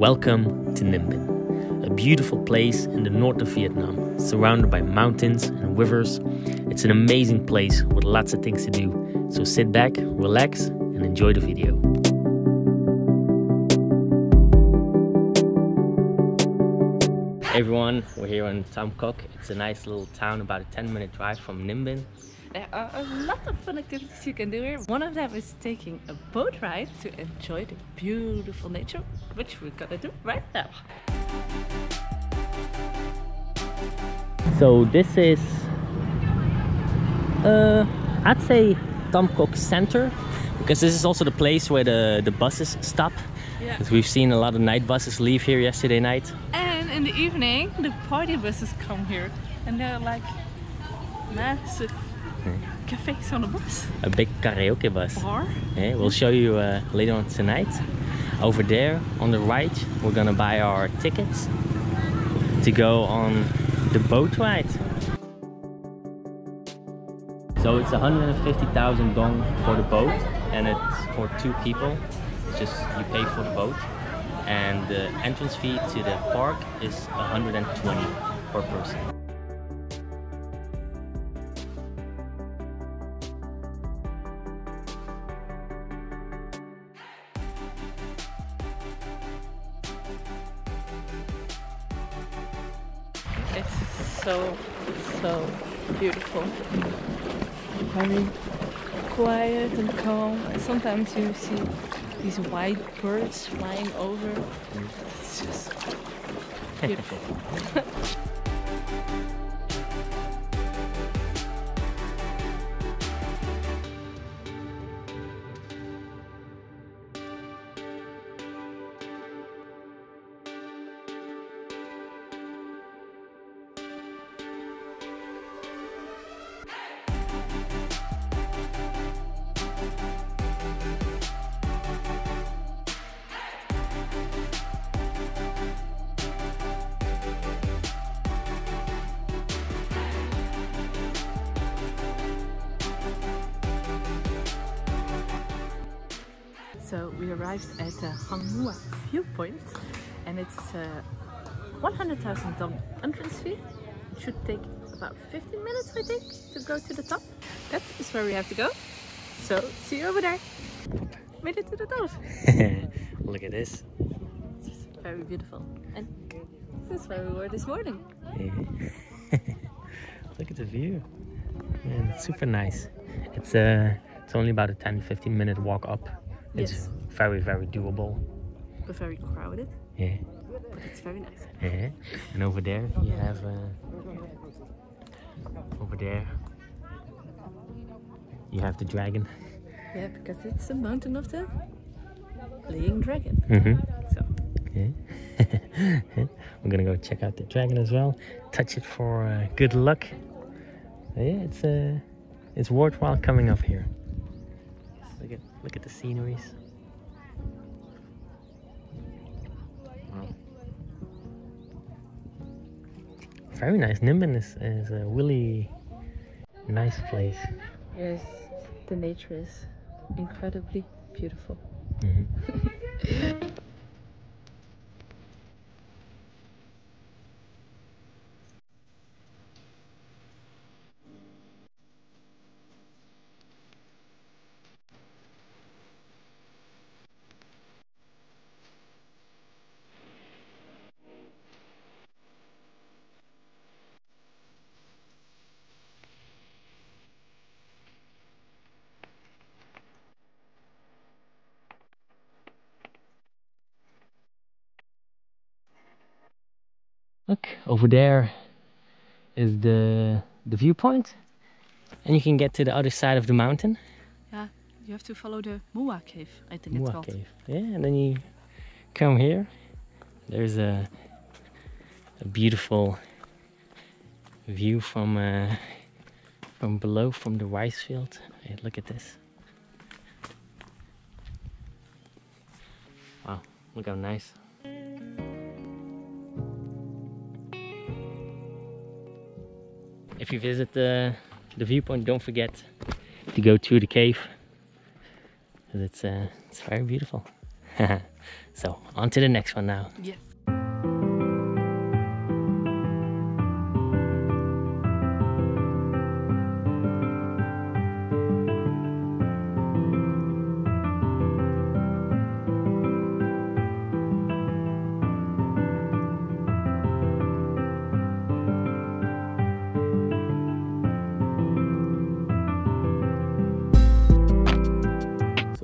Welcome to Ninh Binh, a beautiful place in the north of Vietnam, surrounded by mountains and rivers. It's an amazing place with lots of things to do, so sit back, relax, and enjoy the video. Hey everyone, we're here in Tam Coc. It's a nice little town about a 10-minute drive from Ninh Binh. There are a lot of fun activities you can do here. One of them is taking a boat ride to enjoy the beautiful nature, which we're gonna do right now. So this is, I'd say Tam Coc Center, because this is also the place where the buses stop. Yeah. We've seen a lot of night buses leave here yesterday night. And in the evening, the party buses come here, and they're like massive. Cafes on the bus. A big karaoke bus. Bar. Yeah, we'll show you later on tonight. Over there on the right, we're gonna buy our tickets to go on the boat ride. So it's 150,000 dong for the boat, and it's for two people. It's just you pay for the boat, and the entrance fee to the park is 120 per person. It's so beautiful. Very quiet and calm. Sometimes you see these white birds flying over. It's just beautiful. So we arrived at the Hang Mua viewpoint, and it's 100,000 dong entrance fee. It should take about 15 minutes, I think, to go to the top. That is where we have to go. So see you over there. Made it to the top. Look at this. It's very beautiful. And this is where we were this morning. Look at the view. Man, it's super nice. It's only about a 10-15 minute walk up. It's yes. Very, very doable. But very crowded. Yeah. But it's very nice. Yeah. And over there you have the dragon. Yeah, because it's the mountain of the laying dragon. Mm-hmm. So. Yeah. We're gonna go check out the dragon as well. Touch it for good luck. Yeah, it's worthwhile coming up here. Look at the sceneries. Wow. Very nice. Ninh Binh is a really nice place. Yes, the nature is incredibly beautiful. Mm-hmm. Look, over there is the viewpoint, and you can get to the other side of the mountain. Yeah, you have to follow the Mua cave, I think it's called. Mua cave, yeah, and then you come here. There's a beautiful view from below, from the rice field. Hey, look at this. Wow, look how nice. If you visit the viewpoint, don't forget to go to the cave. It's very beautiful. So on to the next one now. Yes.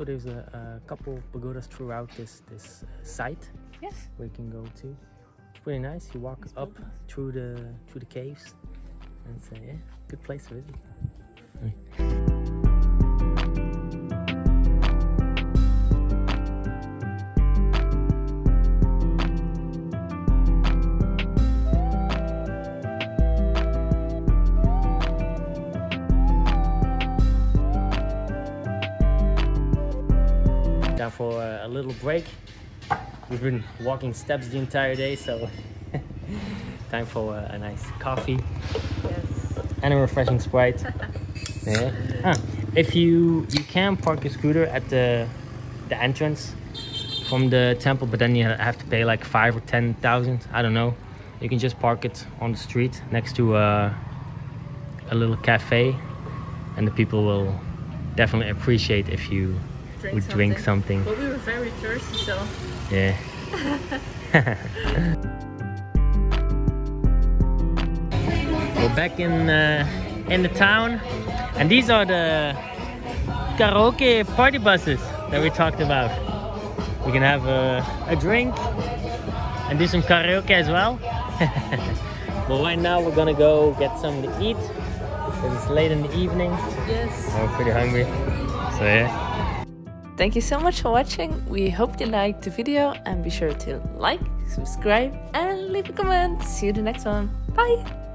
There's a couple pagodas throughout this site. Yes, we can go to. It's pretty nice. You walk up through the caves, and it's yeah, good place to visit. Right. Down for a little break. We've been walking steps the entire day, so time for a nice coffee. Yes. And a refreshing Sprite. Yeah. If you can park your scooter at the entrance from the temple, but then you have to pay like 5,000 or 10,000. I don't know. You can just park it on the street next to a little cafe, and the people will definitely appreciate if you drink something. But we were very thirsty, so yeah. We're back in the town, and these are the karaoke party buses that we talked about. We can have a drink and do some karaoke as well. But right now we're gonna go get something to eat because it's late in the evening. Yes. We're pretty hungry, so yeah. Thank you so much for watching. We hope you liked the video, and be sure to like, subscribe and leave a comment. See you in the next one. Bye!